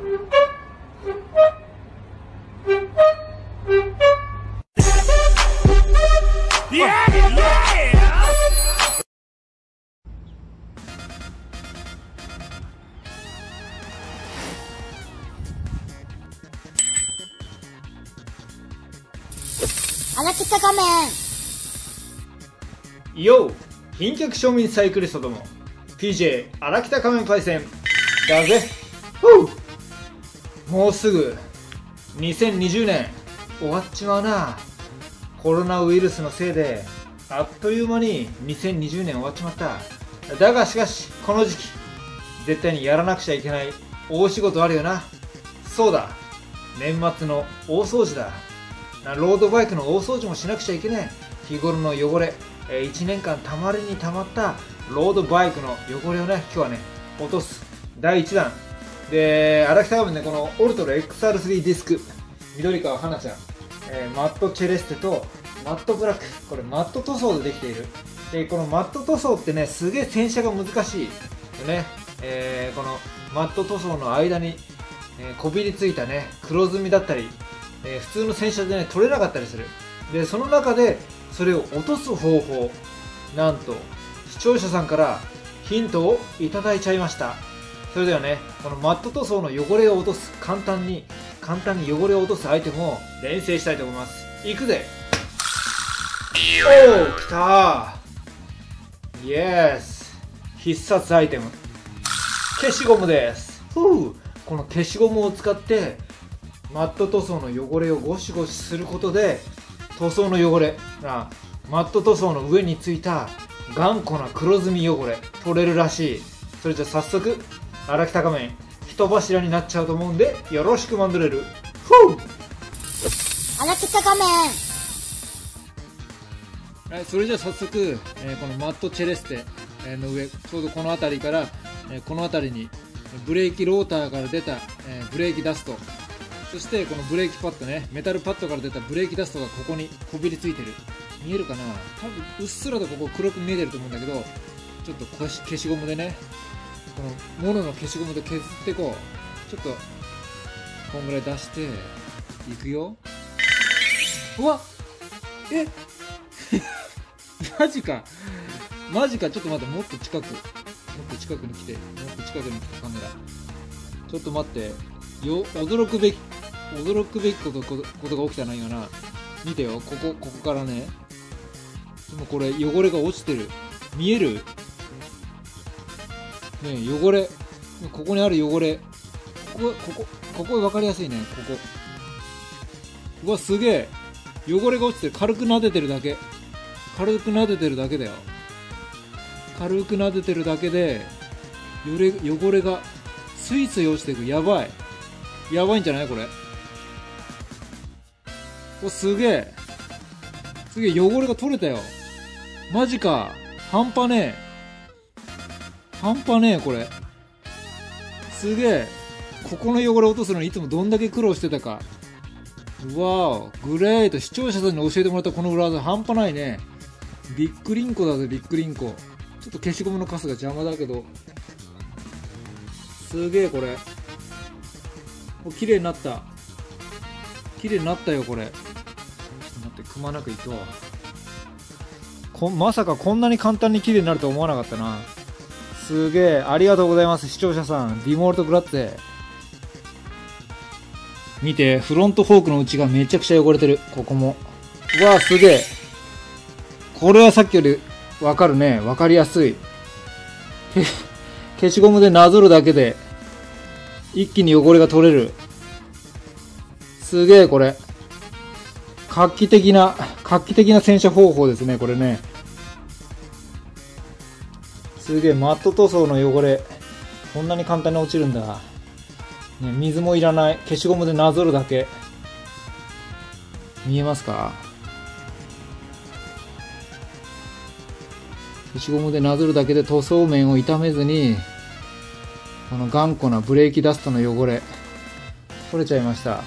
穴切った仮面よう、貧脚庶民サイクリストども PJ 荒北仮面パイセンだぜ。もうすぐ2020年終わっちまうな。コロナウイルスのせいであっという間に2020年終わっちまった。だがしかしこの時期絶対にやらなくちゃいけない大仕事あるよな。そうだ、年末の大掃除だ。ロードバイクの大掃除もしなくちゃいけない。日頃の汚れ、1年間たまりにたまったロードバイクの汚れをね、今日はね落とす第1弾で、荒北仮面ね、このオルトル XR3 ディスク、緑川花ちゃん、マットチェレステとマットブラック、これマット塗装でできている。でこのマット塗装ってね、すげえ洗車が難しいね。このマット塗装の間に、こびりついたね黒ずみだったり、普通の洗車でね取れなかったりする。でその中でそれを落とす方法、なんと視聴者さんからヒントをいただいちゃいました。それではね、このマット塗装の汚れを落とす、簡単に汚れを落とすアイテムを練習したいと思います。いくぜ。おお、きたー。イエス、必殺アイテム消しゴムです。この消しゴムを使ってマット塗装の汚れをゴシゴシすることで、塗装の汚れ、マット塗装の上についた頑固な黒ずみ汚れ取れるらしい。それじゃ早速荒北仮面人柱になっちゃうと思うんで、よろしくマンドレル。荒北仮面、はい、それじゃ早速、このマットチェレステの上、ちょうどこの辺りから、この辺りにブレーキローターから出た、ブレーキダスト、そしてこのブレーキパッドね、メタルパッドから出たブレーキダストがここにこびりついてる。見えるかな、多分うっすらとここ黒く見えてると思うんだけど、ちょっと消しゴムでね、このモノの消しゴムで削ってこう、ちょっとこんぐらい出していくよ。うわっ、えマジか、ちょっと待って、もっと近くに来て、カメラ、ちょっと待ってよ。驚くべきことが起きたな、今な。見てよ、ここからね。でもこれ、汚れが落ちてる。見える？ねえ、汚れ。ここにある汚れ。ここ分かりやすいね、ここ。うわ、すげえ。汚れが落ちてる。軽く撫でてるだけだよ。軽く撫でてるだけで、汚れが、スイスイ落ちていく。やばいんじゃないこれ。お、すげえ汚れが取れたよ。マジか、半端ねえこれ。すげえ、ここの汚れ落とすのにいつもどんだけ苦労してたか。うわー、グレート。視聴者さんに教えてもらったこの裏技半端ないね。ビックリンコだぜ、ビックリンコ。ちょっと消しゴムのカスが邪魔だけど、すげえ、これ綺麗になったよ。これちょっと待って、くまなくいくわ。まさかこんなに簡単に綺麗になると思わなかったな。すげえ、ありがとうございます視聴者さん、ディモルトグラッツェ。見て、フロントフォークの内がめちゃくちゃ汚れてる。ここも、うわー、すげえ。これはさっきより分かるね、分かりやすい。消しゴムでなぞるだけで一気に汚れが取れる。すげえ、これ画期的な洗車方法ですね、これね。すげえ、マット塗装の汚れこんなに簡単に落ちるんだ、ね、水もいらない。消しゴムでなぞるだけ。見えますか、消しゴムでなぞるだけで塗装面を傷めずに、この頑固なブレーキダストの汚れ取れちゃいました。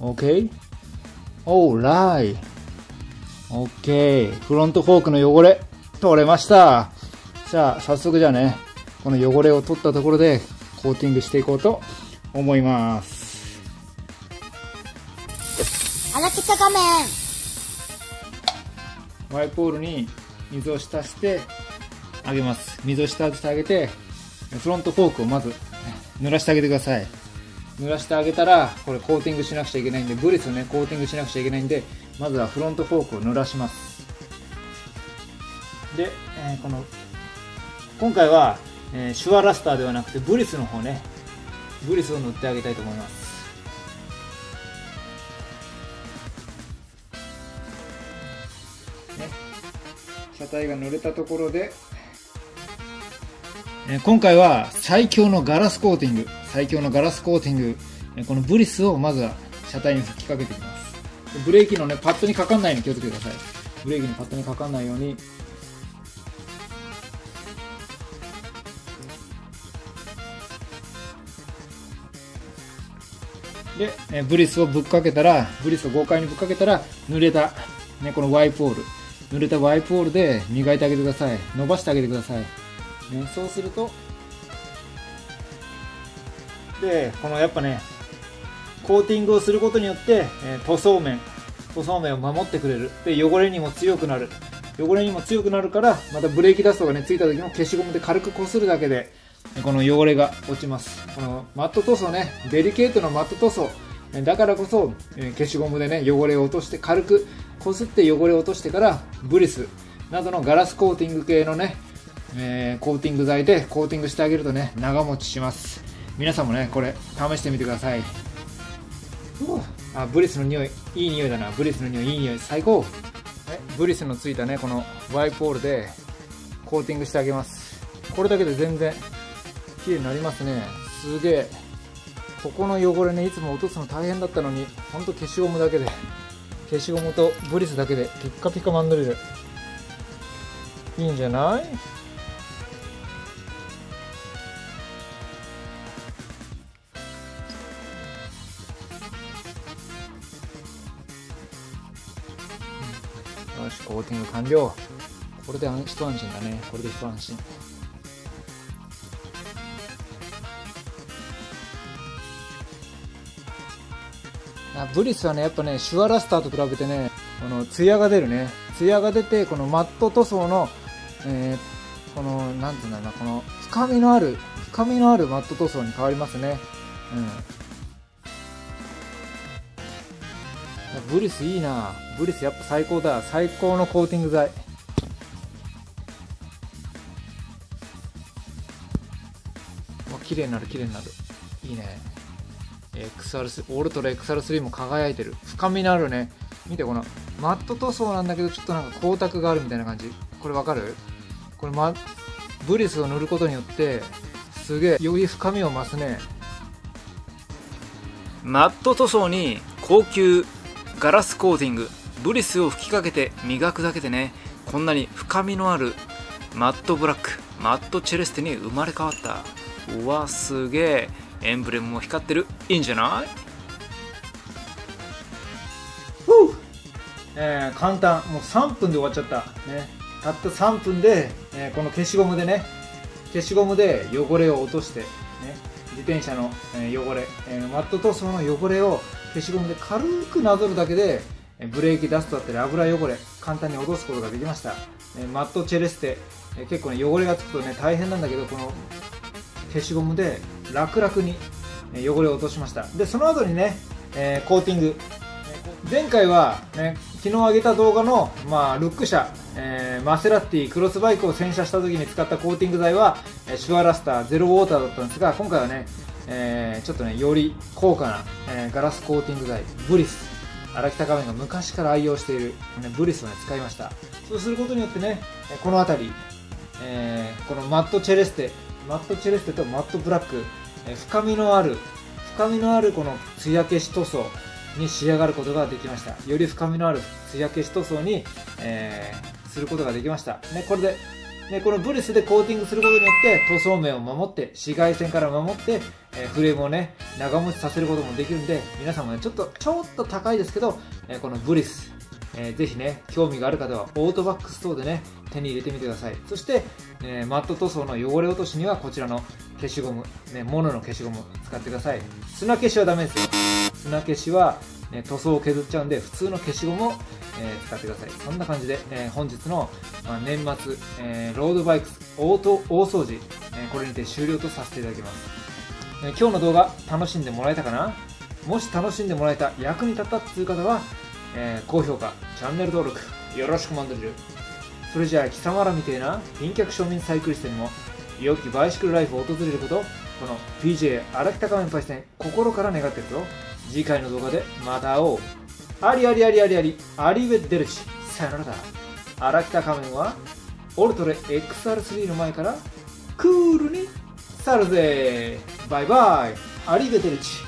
OK。オーライ。OK。フロントフォークの汚れ、取れました。じゃあ、早速じゃあね、この汚れを取ったところでコーティングしていこうと思います。あらピカ画面。ワイプボールに水を浸してあげます。水を浸してあげて、フロントフォークをまず濡らしてあげてください。濡らしてあげたら、これコーティングしなくちゃいけないんで、ブリスをね、コーティングしなくちゃいけないんで、まずはフロントフォークを濡らします。で、今回は、シュワラスターではなくて、ブリスの方ね、ブリスを塗ってあげたいと思います。ね、車体が濡れたところで、今回は最強のガラスコーティング、このブリスをまずは車体に吹きかけていきます。ブレーキのね、パッドにかかんないように気をつけてください。ブレーキのパッドにかかんないようにで、ブリスをぶっかけたら、ブリスを豪快にぶっかけたら、濡れた、ね、このワイプオール、濡れたワイプオールで磨いてあげてください。伸ばしてあげてください。ね、そうすると、で、このやっぱね、コーティングをすることによって、塗装面を守ってくれる。で、汚れにも強くなるから、またブレーキダストがね、ついた時も消しゴムで軽くこするだけで、この汚れが落ちます。このマット塗装ね、デリケートなマット塗装。だからこそ、消しゴムでね、汚れを落として、軽くこすって汚れを落としてから、ブリスなどのガラスコーティング系のね、コーティング剤でコーティングしてあげるとね、長持ちします。皆さんもね、これ試してみてください。あ、ブリスの匂いいい匂いだな。ブリスの匂いいい匂い、最高。ブリスのついたね、このワイプオールでコーティングしてあげます。これだけで全然綺麗になりますね。すげえ、ここの汚れね、いつも落とすの大変だったのに、ほんと消しゴムとブリスだけでピッカピカマンドリル、いいんじゃない？よし、コーティング完了。これで一安心だね。これで一安心。あ、ブリスはね、やっぱね、シュワラスターと比べてね、このツヤが出るね。ツヤが出て、このマット塗装の、この、なんていうんだろうな、この深みのあるマット塗装に変わりますね。うん。ブリスいいな。ブリスやっぱ最高だ。最高のコーティング剤。綺麗になる、綺麗になる。いいね。XR3、オルトラ XR3 も輝いてる。深みのあるね。見て、このマット塗装なんだけど、ちょっとなんか光沢があるみたいな感じ。これわかる？これブリスを塗ることによって、すげえより深みを増すね。マット塗装に高級ガラスコーティング、ブリスを吹きかけて磨くだけでね、こんなに深みのあるマットブラック、マットチェレステに生まれ変わった。うわ、すげえ。エンブレムも光ってる。いいんじゃない？ふう、簡単。もう3分で終わっちゃった、ね、たった3分で、この消しゴムで汚れを落として、ね、自転車の、汚れ、マット塗装の汚れを消しゴムで軽くなぞるだけで、ブレーキダストだったり油汚れ、簡単に落とすことができました。マットチェレステ、結構ね、汚れがつくとね、大変なんだけど、この消しゴムで楽々に汚れを落としました。で、その後にね、コーティング、前回は、ね、昨日上げた動画の、ルック車、マセラティクロスバイクを洗車した時に使ったコーティング剤はシュワラスターゼロウォーターだったんですが、今回はね、ちょっとね、より高価な、ガラスコーティング剤、ブリス、荒北画面が昔から愛用している、ね、ブリスを、ね、使いました。そうすることによってね、この辺り、このマットチェレステとマットブラック、深みのあるこのつや消し塗装に仕上がることができました。より深みのあるつや消し塗装に、することができました、ね、これででこのブルスでコーティングすることによって塗装面を守って紫外線から守って、フレームをね長持ちさせることもできるんで、皆さんもねちょっと高いですけど、このブルス、ぜひね興味がある方はオートバックス等でね手に入れてみてください。そして、マット塗装の汚れ落としにはこちらの消しゴム、モノの消しゴムを使ってください。砂消しはダメですよ。砂消しは、塗装を削っちゃうんで普通の消しゴムを使ってください。そんな感じで、本日の、年末、ロードバイクオート大掃除、これにて終了とさせていただきます、今日の動画楽しんでもらえたかな。もし楽しんでもらえた、役に立ったっていう方は、高評価、チャンネル登録よろしくマンドリル。それじゃあ貴様らみてえな貧脚庶民サイクリストにも良きバイシクルライフを訪れることを、この PJ 荒北仮面パイセン心から願ってるぞ。次回の動画でまた会おう。アリウェッデルチ、さよならだ。荒北仮面はオルトレ XR3 の前からクールに去るぜ。バイバイ、アリウェッデルチ。